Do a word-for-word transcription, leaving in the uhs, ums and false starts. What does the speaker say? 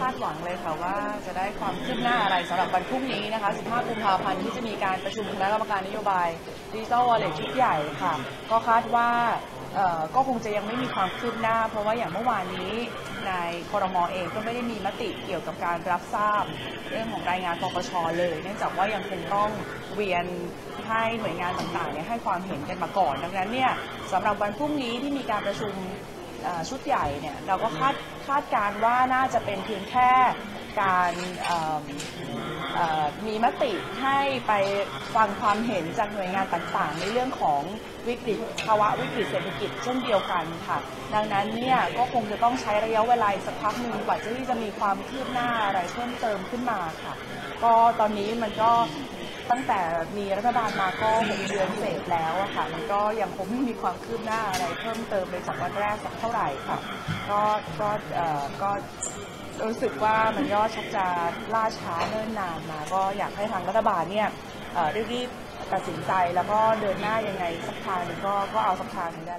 คาดหวังเลยค่ะว่าจะได้ความคืบหน้าอะไรสำหรับวันพรุ่งนี้นะคะสิบห้ากุมภาพันธ์ที่จะมีการประชุมคณะกรรมการนโยบายดิจิทัลวอลเล็ตชุดใหญ่ค่ะก็คาดว่าก็คงจะยังไม่มีความคืบหน้าเพราะว่าอย่างเมื่อวานนี้ในครม.เองก็ไม่ได้มีมติเกี่ยวกับการรับทราบเรื่องของรายงานปปช.เลยเนื่องจากว่ายังคงต้องเวียนให้หน่วยงานต่างๆเนี่ยให้ความเห็นกันมาก่อนดังนั้นเนี่ยสำหรับวันพรุ่งนี้ที่มีการประชุมชุดใหญ่เนี่ยเราก็คาดคาดการว่าน่าจะเป็นเพียงแค่การมีมติให้ไปฟังความเห็นจากหน่วยงานต่างๆในเรื่องของวิกฤตภาวะวิกฤตเศรษฐกิจเช่นเดียวกันค่ะดังนั้นเนี่ยก็คงจะต้องใช้ระยะเวลาสักพักหนึ่งกว่าที่จะมีความคืบหน้าอะไรเพิ่มเติมขึ้นมาค่ะก็ตอนนี้มันก็ตั้งแต่มีรัฐบาลมาก็หกเดือนเสร็จแล้วอะค่ะมันก็ยังคงไม่มีความคืบหน้าอะไรเพิ่มเติมเลยจากวันแรกสักเท่าไหร่ค่ะก็ก็เอ่อก็รู้สึกว่ามันก็ชักจะล่าช้าเนิ่นนานมาก็อยากให้ทางรัฐบาลเนี่ยรีบๆตัดสินใจแล้วก็เดินหน้ายังไงสักทางนึงก็ก็เอาสักทางนึงได้